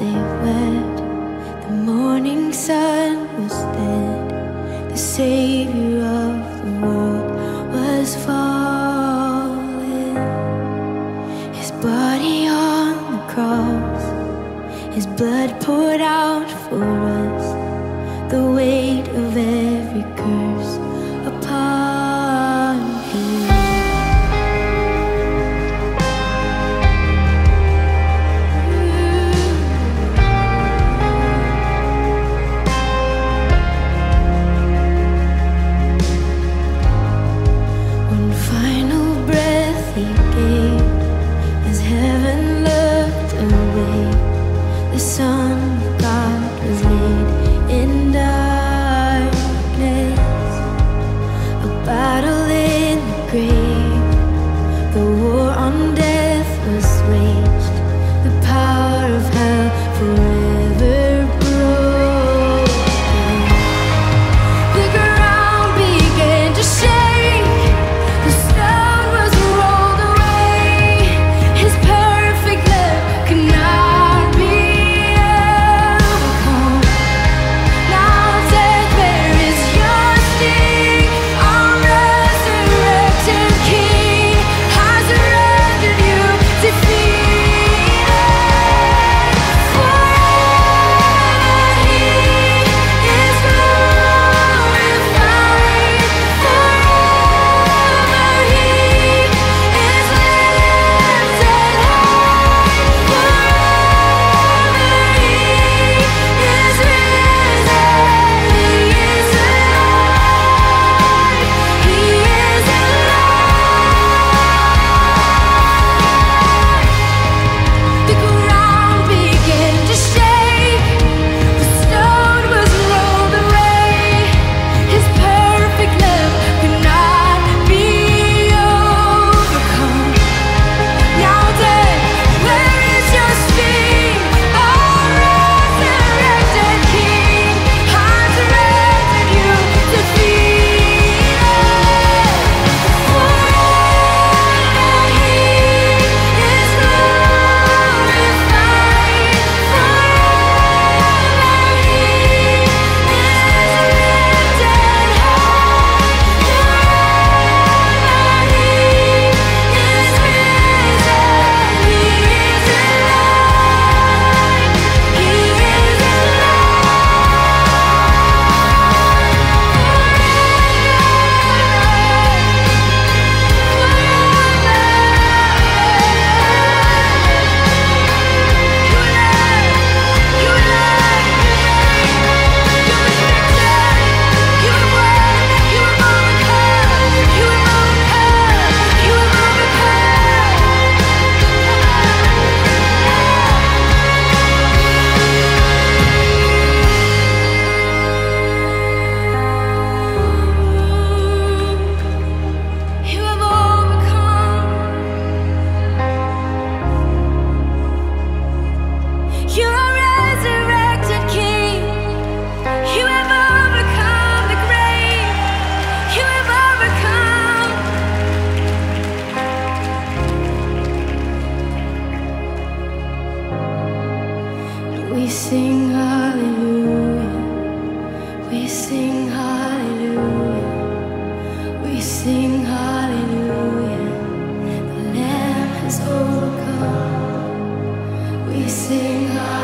they went. The morning sun was dead. The Savior of the world was fallen. His body on the cross, His blood poured out for us, the weight of every curse upon Him. We sing hallelujah.